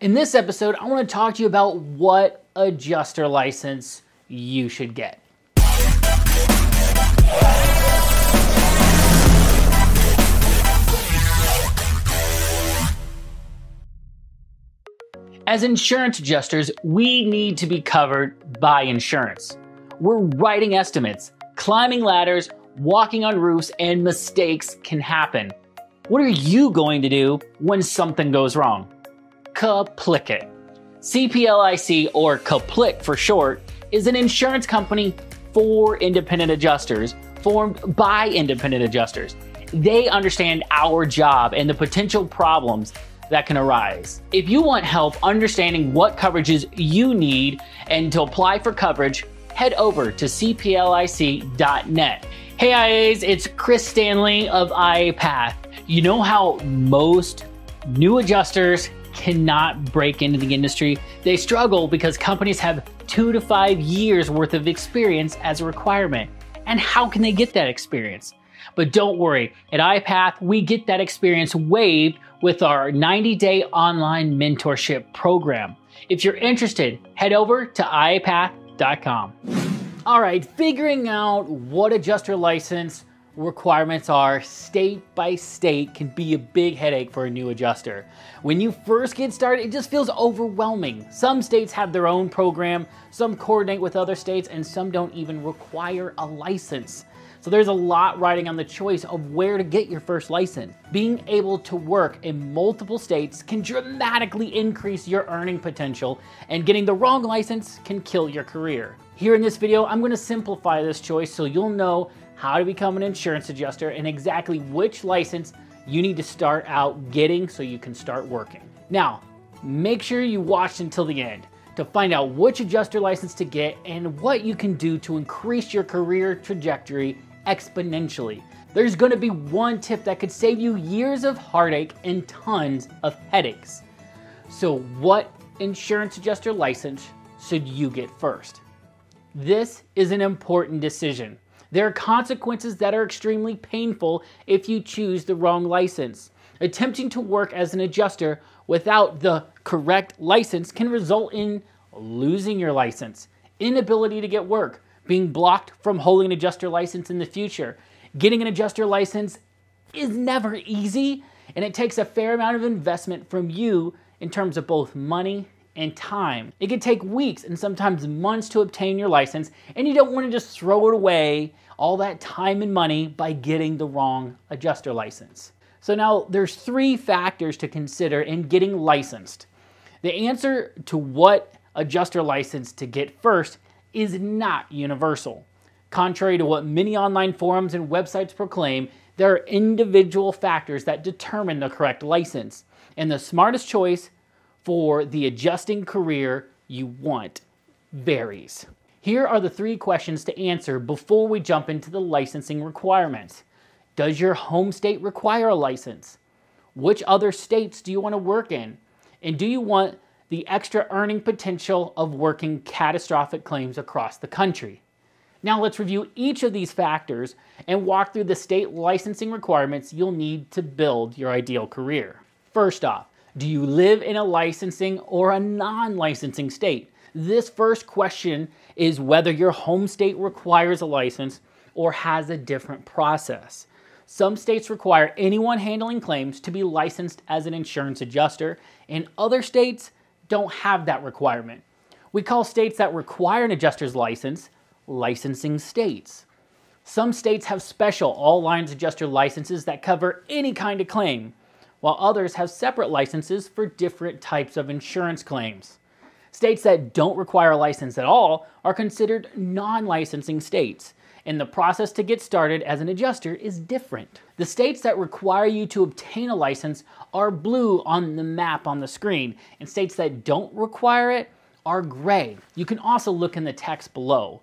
In this episode, I want to talk to you about what adjuster license you should get. As insurance adjusters, we need to be covered by insurance. We're writing estimates, climbing ladders, walking on roofs, and mistakes can happen. What are you going to do when something goes wrong? CAPLICIT. CPLIC, or CAPLIC for short, is an insurance company for independent adjusters, formed by independent adjusters. They understand our job and the potential problems that can arise. If you want help understanding what coverages you need and to apply for coverage, head over to cplic.net. Hey IAs, it's Chris Stanley of IA Path. You know how most new adjusters cannot break into the industry? They struggle because companies have 2 to 5 years worth of experience as a requirement. And how can they get that experience? But don't worry, at IA Path, we get that experience waived with our 90-day online mentorship program. If you're interested, head over to iapath.com. All right, figuring out what adjuster license requirements are state by state can be a big headache for a new adjuster. When you first get started, it just feels overwhelming. Some states have their own program, some coordinate with other states, and some don't even require a license. So there's a lot riding on the choice of where to get your first license. Being able to work in multiple states can dramatically increase your earning potential, and getting the wrong license can kill your career. Here in this video, I'm going to simplify this choice so you'll know how to become an insurance adjuster and exactly which license you need to start out getting so you can start working. Now, make sure you watch until the end to find out which adjuster license to get and what you can do to increase your career trajectory exponentially. There's going to be one tip that could save you years of heartache and tons of headaches. So what insurance adjuster license should you get first? This is an important decision. There are consequences that are extremely painful if you choose the wrong license. Attempting to work as an adjuster without the correct license can result in losing your license, inability to get work, being blocked from holding an adjuster license in the future. Getting an adjuster license is never easy, and it takes a fair amount of investment from you in terms of both money and time. It can take weeks and sometimes months to obtain your license, and you don't want to just throw it away, all that time and money, by getting the wrong adjuster license. So now there's 3 factors to consider in getting licensed. The answer to what adjuster license to get first is not universal. Contrary to what many online forums and websites proclaim, there are individual factors that determine the correct license, and the smartest choice for the adjusting career you want varies. Here are the 3 questions to answer before we jump into the licensing requirements. Does your home state require a license? Which other states do you want to work in? And do you want the extra earning potential of working catastrophic claims across the country? Now let's review each of these factors and walk through the state licensing requirements you'll need to build your ideal career. First off, do you live in a licensing or a non-licensing state? This first question is whether your home state requires a license or has a different process. Some states require anyone handling claims to be licensed as an insurance adjuster, and other states don't have that requirement. We call states that require an adjuster's license licensing states. Some states have special all lines adjuster licenses that cover any kind of claim, while others have separate licenses for different types of insurance claims. States that don't require a license at all are considered non-licensing states, and the process to get started as an adjuster is different. The states that require you to obtain a license are blue on the map on the screen, and states that don't require it are gray. You can also look in the text below.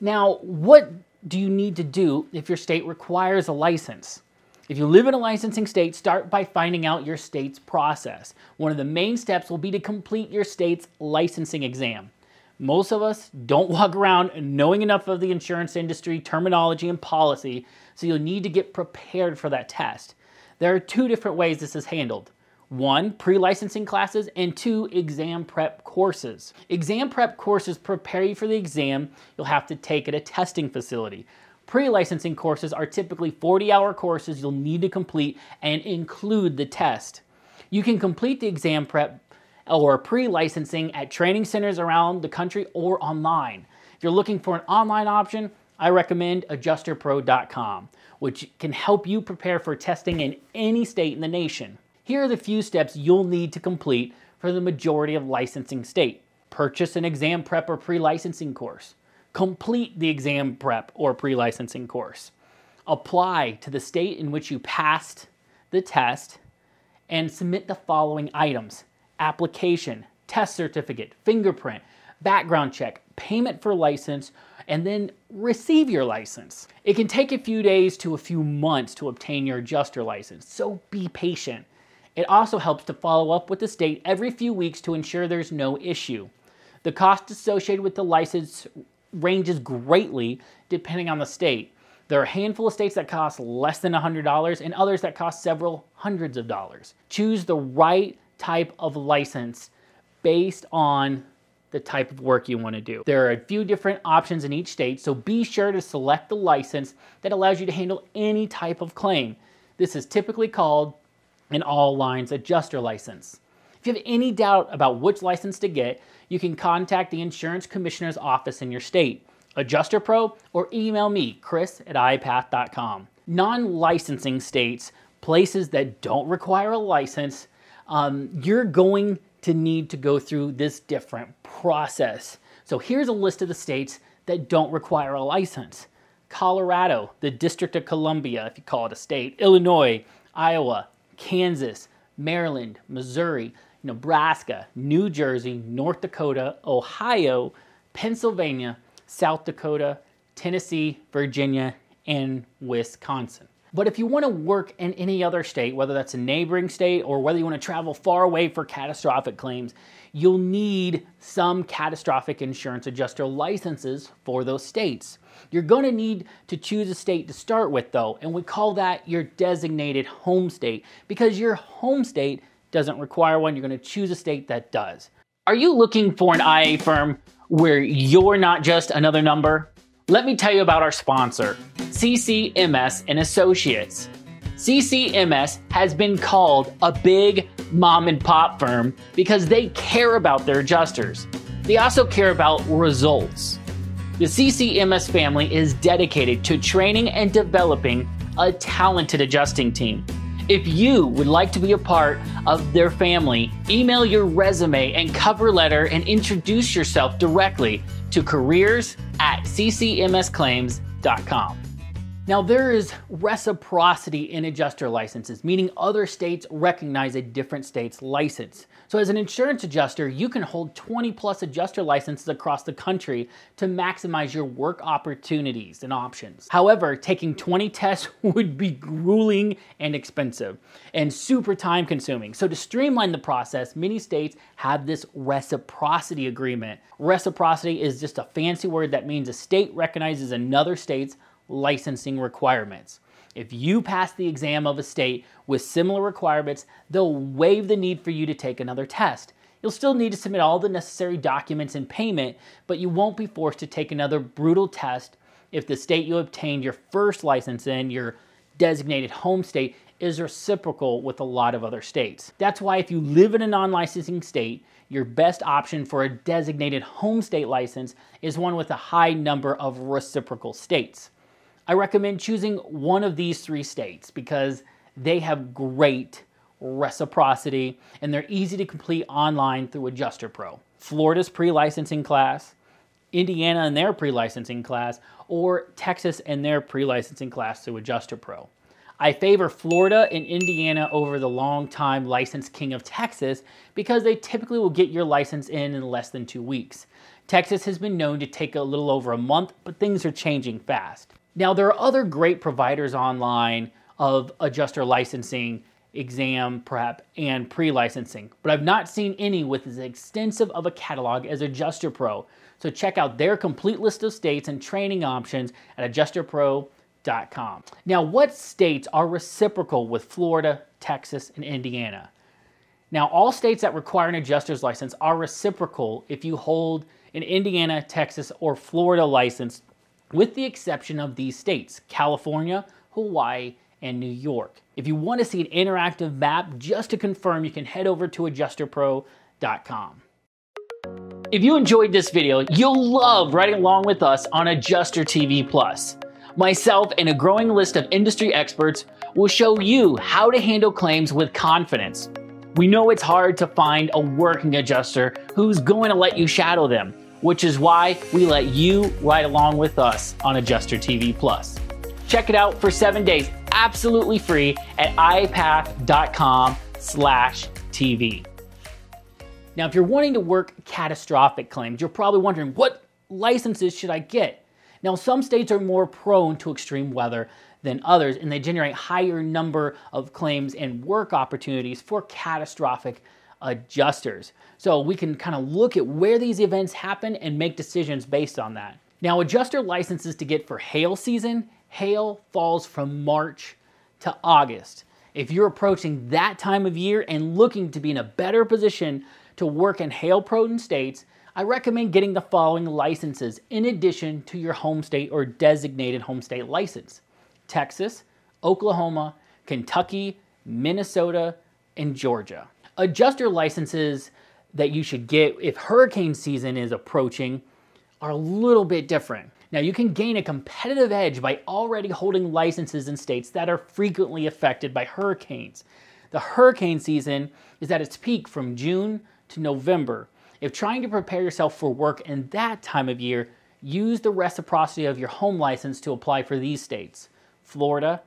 Now, what do you need to do if your state requires a license? If you live in a licensing state, start by finding out your state's process. One of the main steps will be to complete your state's licensing exam. Most of us don't walk around knowing enough of the insurance industry, terminology, and policy, so you'll need to get prepared for that test. There are 2 different ways this is handled. 1, pre-licensing classes, and 2, exam prep courses. Exam prep courses prepare you for the exam you'll have to take at a testing facility. Pre-licensing courses are typically 40-hour courses you'll need to complete and include the test. You can complete the exam prep or pre-licensing at training centers around the country or online. If you're looking for an online option, I recommend AdjusterPro.com, which can help you prepare for testing in any state in the nation. Here are the few steps you'll need to complete for the majority of licensing states. Purchase an exam prep or pre-licensing course. Complete the exam prep or pre-licensing course. Apply to the state in which you passed the test and submit the following items: application, test certificate, fingerprint, background check, payment for license, and then receive your license. It can take a few days to a few months to obtain your adjuster license, so be patient. It also helps to follow up with the state every few weeks to ensure there's no issue. The cost associated with the license ranges greatly depending on the state. There are a handful of states that cost less than $100 and others that cost several hundreds of dollars. Choose the right type of license based on the type of work you want to do. There are a few different options in each state, so be sure to select the license that allows you to handle any type of claim. This is typically called an all lines adjuster license. If you have any doubt about which license to get, you can contact the insurance commissioner's office in your state, Adjuster Pro, or email me, chris@iapath.com. Non-licensing states, places that don't require a license, you're going to need to go through this different process. So here's a list of the states that don't require a license: Colorado, the District of Columbia, if you call it a state, Illinois, Iowa, Kansas, Maryland, Missouri, Nebraska, New Jersey, North Dakota, Ohio, Pennsylvania, South Dakota, Tennessee, Virginia, and Wisconsin. But if you want to work in any other state, whether that's a neighboring state or whether you want to travel far away for catastrophic claims, you'll need some catastrophic insurance adjuster licenses for those states. You're going to need to choose a state to start with, though, and we call that your designated home state, because your home state doesn't require one. You're going to choose a state that does. Are you looking for an IA firm where you're not just another number? Let me tell you about our sponsor, CCMS and Associates. CCMS has been called a big mom and pop firm because they care about their adjusters. They also care about results. The CCMS family is dedicated to training and developing a talented adjusting team. If you would like to be a part of their family, email your resume and cover letter and introduce yourself directly to careers@ccmsclaims.com. Now, there is reciprocity in adjuster licenses, meaning other states recognize a different state's license. So as an insurance adjuster, you can hold 20+ adjuster licenses across the country to maximize your work opportunities and options. However, taking 20 tests would be grueling and expensive and super time consuming. So to streamline the process, many states have this reciprocity agreement. Reciprocity is just a fancy word that means a state recognizes another state's licensing requirements. If you pass the exam of a state with similar requirements, they'll waive the need for you to take another test. You'll still need to submit all the necessary documents and payment, but you won't be forced to take another brutal test if the state you obtained your first license in, your designated home state, is reciprocal with a lot of other states. That's why if you live in a non-licensing state, your best option for a designated home state license is one with a high number of reciprocal states. I recommend choosing one of these 3 states because they have great reciprocity and they're easy to complete online through Adjuster Pro. Florida's pre-licensing class, Indiana and their pre-licensing class, or Texas and their pre-licensing class through Adjuster Pro. I favor Florida and Indiana over the long-time license king of Texas because they typically will get your license in less than 2 weeks. Texas has been known to take a little over a month, but things are changing fast. Now, there are other great providers online of adjuster licensing, exam prep, and pre-licensing, but I've not seen any with as extensive of a catalog as Adjuster Pro. So check out their complete list of states and training options at adjusterpro.com. Now, what states are reciprocal with Florida, Texas, and Indiana? Now, all states that require an adjuster's license are reciprocal if you hold an Indiana, Texas, or Florida license, with the exception of these states: California, Hawaii, and New York. If you want to see an interactive map just to confirm, you can head over to AdjusterPro.com. If you enjoyed this video, you'll love riding along with us on Adjuster TV+. Myself and a growing list of industry experts will show you how to handle claims with confidence. We know it's hard to find a working adjuster who's going to let you shadow them, which is why we let you ride along with us on Adjuster TV+. Check it out for 7 days, absolutely free, at iapath.com/TV. Now, if you're wanting to work catastrophic claims, you're probably wondering, what licenses should I get? Now, some states are more prone to extreme weather than others, and they generate higher number of claims and work opportunities for catastrophic adjusters. So we can kind of look at where these events happen and make decisions based on that. Now, adjuster licenses to get for hail season: hail falls from March to August. If you're approaching that time of year and looking to be in a better position to work in hail-prone states, I recommend getting the following licenses in addition to your home state or designated home state license: Texas, Oklahoma, Kentucky, Minnesota, and Georgia. Adjuster licenses that you should get if hurricane season is approaching are a little bit different. Now, you can gain a competitive edge by already holding licenses in states that are frequently affected by hurricanes. The hurricane season is at its peak from June to November. If trying to prepare yourself for work in that time of year, use the reciprocity of your home license to apply for these states: Florida,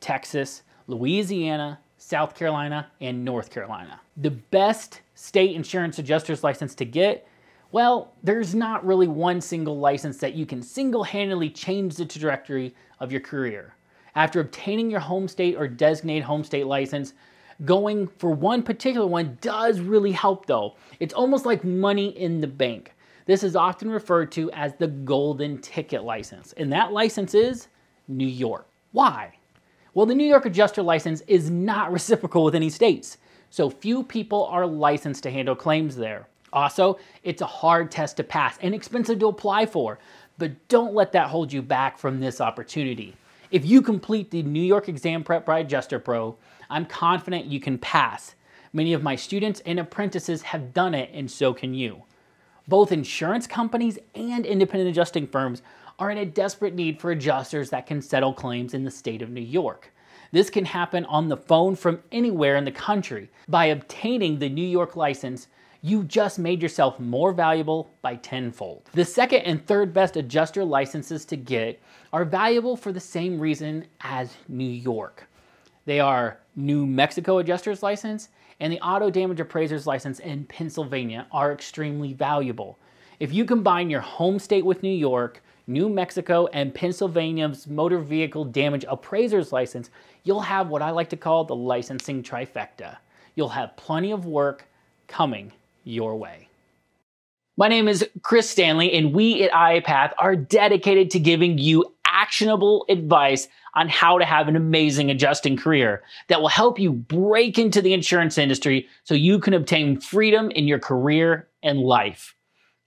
Texas, Louisiana, South Carolina, and North Carolina. The best state insurance adjuster's license to get? Well, there's not really one single license that you can single-handedly change the trajectory of your career. After obtaining your home state or designated home state license, going for one particular one does really help though. It's almost like money in the bank. This is often referred to as the golden ticket license, and that license is New York. Why? Well, the New York adjuster license is not reciprocal with any states, so few people are licensed to handle claims there. Also, it's a hard test to pass and expensive to apply for, but don't let that hold you back from this opportunity. If you complete the New York Exam Prep by Adjuster Pro, I'm confident you can pass. Many of my students and apprentices have done it, and so can you. Both insurance companies and independent adjusting firms are in a desperate need for adjusters that can settle claims in the state of New York. This can happen on the phone from anywhere in the country. By obtaining the New York license, you just made yourself more valuable by tenfold. The second and third best adjuster licenses to get are valuable for the same reason as New York. They are New Mexico adjuster's license and the auto damage appraiser's license in Pennsylvania are extremely valuable. If you combine your home state with New York, New Mexico, and Pennsylvania's motor vehicle damage appraiser's license, you'll have what I like to call the licensing trifecta. You'll have plenty of work coming your way. My name is Chris Stanley, and we at IA Path are dedicated to giving you actionable advice on how to have an amazing adjusting career that will help you break into the insurance industry so you can obtain freedom in your career and life.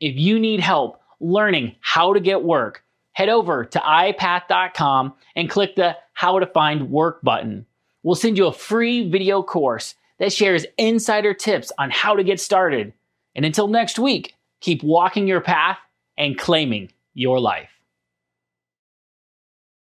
If you need help learning how to get work, head over to iapath.com and click the How to Find Work button. We'll send you a free video course that shares insider tips on how to get started. And until next week, keep walking your path and claiming your life.